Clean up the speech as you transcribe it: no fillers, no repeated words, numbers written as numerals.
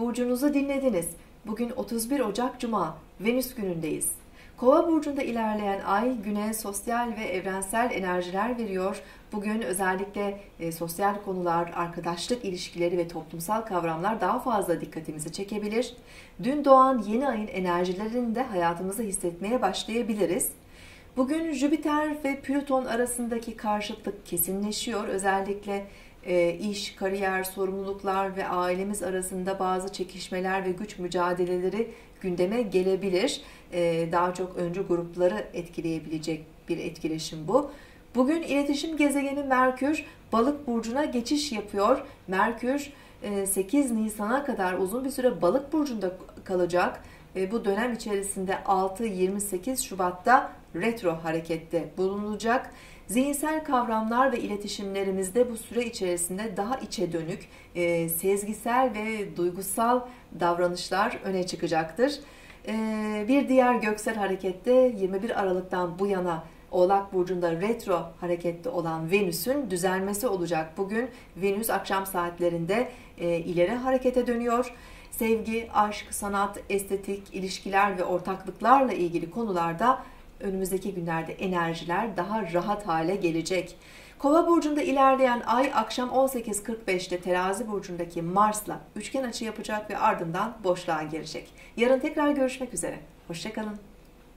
burcunuzu dinlediniz. Bugün 31 Ocak Cuma, Venüs günündeyiz. Kova burcunda ilerleyen ay güne sosyal ve evrensel enerjiler veriyor. Bugün özellikle sosyal konular, arkadaşlık ilişkileri ve toplumsal kavramlar daha fazla dikkatimizi çekebilir. Dün doğan yeni ayın enerjilerini de hayatımızda hissetmeye başlayabiliriz. Bugün Jüpiter ve Plüton arasındaki karşıtlık kesinleşiyor. Özellikle iş, kariyer, sorumluluklar ve ailemiz arasında bazı çekişmeler ve güç mücadeleleri gündeme gelebilir. Daha çok öncü grupları etkileyebilecek bir etkileşim bu. Bugün iletişim gezegeni Merkür Balık burcuna geçiş yapıyor. Merkür 8 Nisan'a kadar uzun bir süre Balık burcunda kalacak. Bu dönem içerisinde 6-28 Şubat'ta retro harekette bulunacak. Zihinsel kavramlar ve iletişimlerimizde bu süre içerisinde daha içe dönük, sezgisel ve duygusal davranışlar öne çıkacaktır. Bir diğer göksel harekette 21 Aralık'tan bu yana Oğlak burcunda retro harekette olan Venüs'ün düzelmesi olacak. Bugün Venüs akşam saatlerinde ileri harekete dönüyor. Sevgi, aşk, sanat, estetik, ilişkiler ve ortaklıklarla ilgili konularda önümüzdeki günlerde enerjiler daha rahat hale gelecek. Kova burcunda ilerleyen ay akşam 18.45'te Terazi burcundaki Mars'la üçgen açı yapacak ve ardından boşluğa girecek. Yarın tekrar görüşmek üzere. Hoşça kalın.